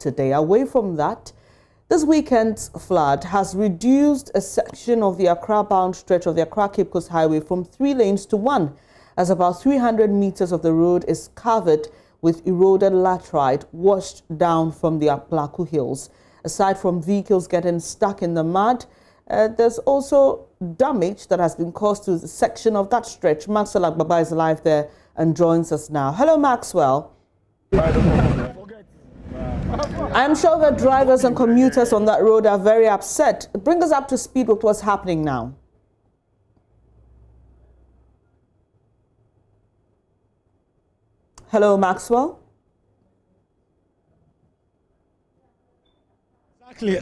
today. Away from that, this weekend's flood has reduced a section of the Accra-bound stretch of the Accra-Cape Coast Highway from 3 lanes to 1, as about 300 meters of the road is covered with eroded laterite washed down from the Aplaku Hills. Aside from vehicles getting stuck in the mud, there's also damage that has been caused to the section of that stretch. Max Alagbaba is live there and joins us now. Hello, Maxwell. I'm sure that drivers and commuters on that road are very upset. Bring us up to speed with what's happening now. Hello, Maxwell. Exactly,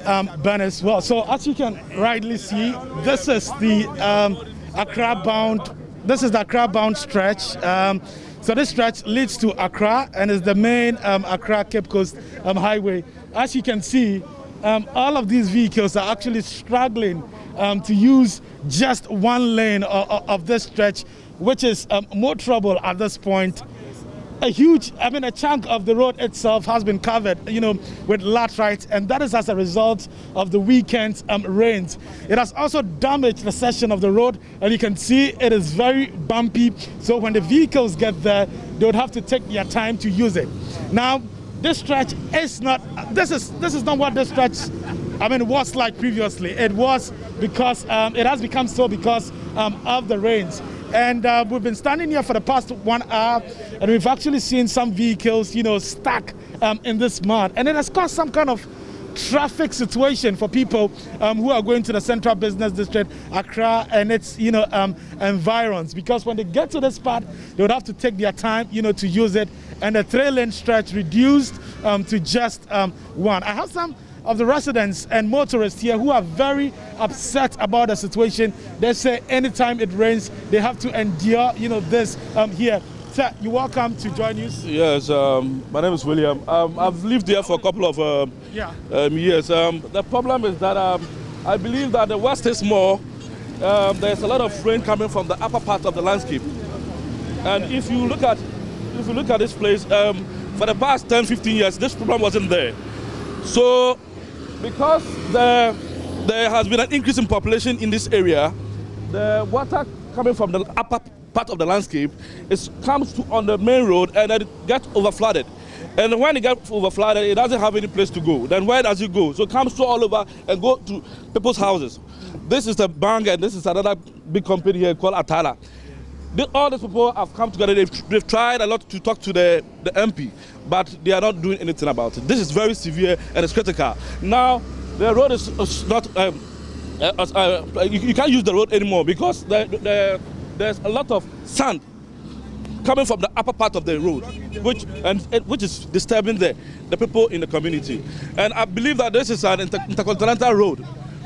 Bernice. Well, so as you can rightly see, this is the Accra-bound stretch. So this stretch leads to Accra and is the main Accra-Cape Coast highway. As you can see, all of these vehicles are actually struggling to use just one lane of this stretch, which is more trouble at this point. A chunk of the road itself has been covered, with laterite, and that is as a result of the weekend's rains. It has also damaged the section of the road, and you can see it is very bumpy. So when the vehicles get there, they would have to take their time to use it. Now, this stretch is not. This is not what this stretch, was like previously. It was because it has become so because of the rains. And we've been standing here for the past 1 hour, and we've actually seen some vehicles, stuck in this mud. And it has caused some kind of traffic situation for people who are going to the Central Business District, Accra, and its, environs. Because when they get to this part, they would have to take their time, to use it. And the 3-lane stretch reduced to just 1. I have some of the residents and motorists here who are very upset about the situation. They say anytime it rains, they have to endure, this here. Sir, you're welcome to join us. Yes, my name is William. I've lived here for a couple of years. The problem is that I believe that the west is more. There's a lot of rain coming from the upper part of the landscape. And if you look at this place, for the past 10, 15 years, this problem wasn't there. So, because there has been an increase in population in this area, the water coming from the upper part of the landscape comes on the main road, and then it gets overflooded. And when it gets overflooded, it doesn't have any place to go. Then where does it go? So it comes to all over and go to people's houses. This is the bank, and this is another big company here called Atala. All these people have come together. They've tried a lot to talk to the MP, but they are not doing anything about it. This is very severe and it's critical. Now, the road is not, you can't use the road anymore because there's a lot of sand coming from the upper part of the road, which is disturbing the people in the community. And I believe that this is an intercontinental road,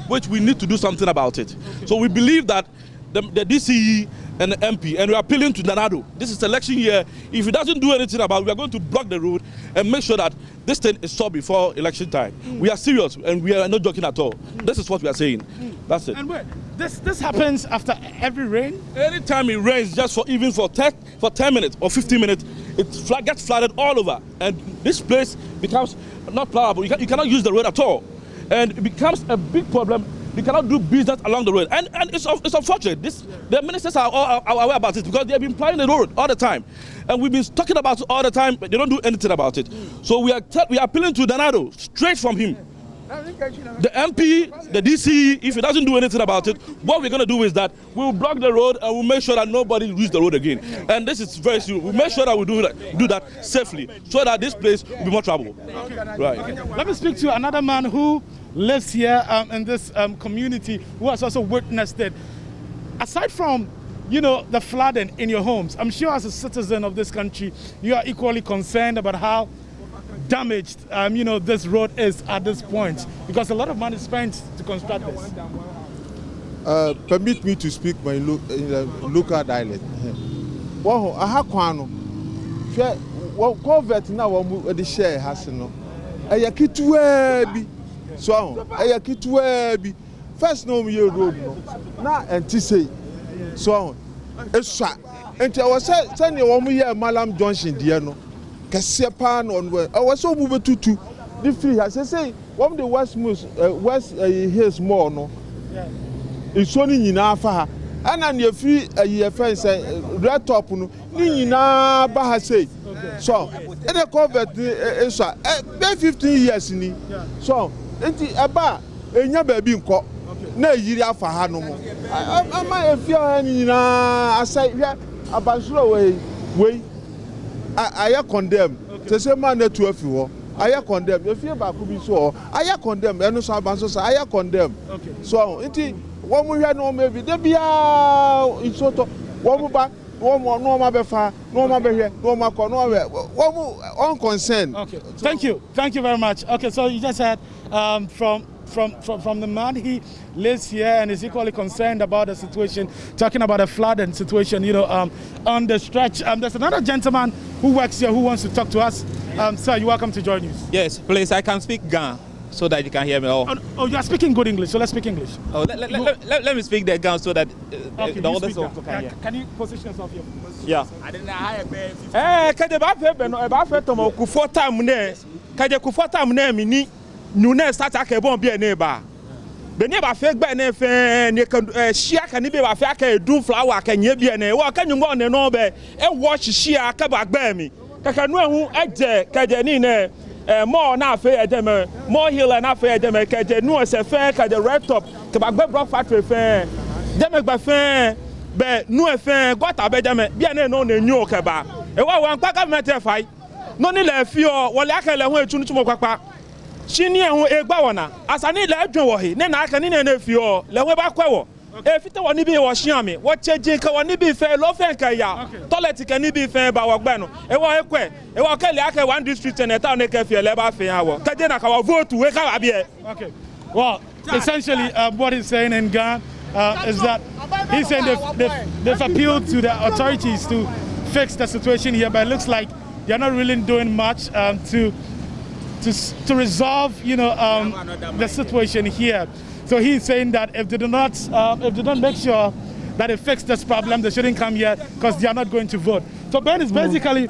which we need to do something about it. Okay. So we believe that the DCE and the MP, and we're appealing to Nana Addo. This is election year. If he doesn't do anything about it, we're going to block the road and make sure that this thing is solved before election time. We are serious, and we are not joking at all. This is what we are saying. That's it. And wait, this happens after every rain? Anytime it rains, just for 10 minutes or 15 minutes, it gets flooded all over. And this place becomes not plowable. You cannot use the road at all. And it becomes a big problem. We cannot do business along the road. And it's unfortunate. The ministers are aware about it because they have been plowing the road all the time. And we've been talking about it all the time, but they don't do anything about it. So we are appealing to Nana Addo, straight from him. The MP, the DCE, if he doesn't do anything about it, what we're going to do is that we'll block the road and we'll make sure that nobody uses the road again. And this is very serious. We'll make sure that we do that safely so that this place will be more trouble. Right. Let me speak to another man who lives here in this community who has also witnessed it. Aside from, the flooding in your homes, I'm sure as a citizen of this country, you are equally concerned about how damaged, this road is at this point, because a lot of money is spent to construct this. Permit me to speak my local dialect. Wow, ahakwano. Share, wow, convert na wamu the share hasino. Ayakituwebi. So, ayakituwebi. First no me road no. Na enti say. So, eswa. Enti awase sani wamu ye Malam Johnson diano. Kasiapa no onwe. Awaso mubetutu. the free has say one of the West Hills more no. It's only nyina fa and an your free your fence red top no ni nyina ba ha say so and a convert so 15 years ni so enti eba enya ba bi nko na yiri afa ha no mo ama efi ha ni nyina asai hwa abansura we I condemn say say man na tu afi ho I condemn if you back be so I condemn and so abanso say I condemn so enti one mu hwe no maybe da bia in soto one mu ba one mu no ma be fa no ma be hwe no ma ko no we one mu on concern. Okay, thank you very much. Okay, so you just had from the man, he lives here and is equally concerned about the situation, talking about the flooding situation, you know, on the stretch. There's another gentleman who works here who wants to talk to us. Sir, you're welcome to join us. Yes, please, I can speak Gan so that you can hear me all. Oh, you are speaking good English, so let's speak English. Oh, let me speak the Gan so that the others also can hear. Can you position yourself here? Yeah. I didn't know how to Nune sata ke bon bien neba. Beni ba fe gba na fe ne kan shia kan be ba fe aka do flower kan ye bien e wo kan nyugo ne no be e watch shia ka ba gba mi. Kaka nu ehun eje kaje ni ne more na fe eje me more healer na fe eje me kaje nu se fe kaje red top ke ba gba block factory fe. Dem gba fe be nu e fe gota be je me bien e no ne nyu ke ba. E wo wan pa government e fai. No ni le fi o wo le aka le hun etu ntu mo papa. Chini ehun egba wona asani la adun wo he ne na aka ni na fi o lewe ba kwawo e fite woni bi wo hia mi wo cheje ka woni bi fe lo fe kan ya toilet kan ni bi fe ba wo gbe no e wo ekwe e wo ka le aka one district and town e ka fi le ba fe ha wo ka je na ka wo vote we ka abi e. Okay, well, essentially what he's saying in Ghana is that he's saying they've appealed to the authorities to fix the situation here, but it looks like they're not really doing much to resolve, you know, the situation here. So he's saying that if they don't make sure that they fix this problem, they shouldn't come here because they are not going to vote. So Ben is basically,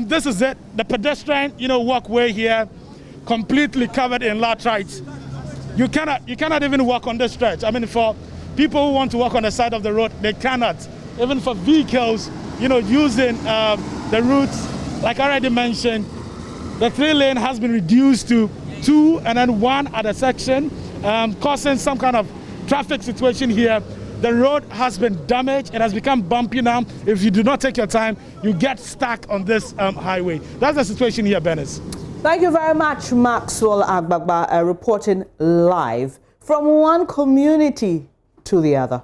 this is it. The pedestrian, you know, walkway here, completely covered in latrites. You cannot even walk on this stretch. I mean, for people who want to walk on the side of the road, they cannot. Even for vehicles, you know, using the routes, like I already mentioned. The 3-lane has been reduced to 2 and then 1 at a section, causing some kind of traffic situation here. The road has been damaged. It has become bumpy now. If you do not take your time, you get stuck on this highway. That's the situation here, Benes. Thank you very much, Maxwell Alagbaba, reporting live from one community to the other.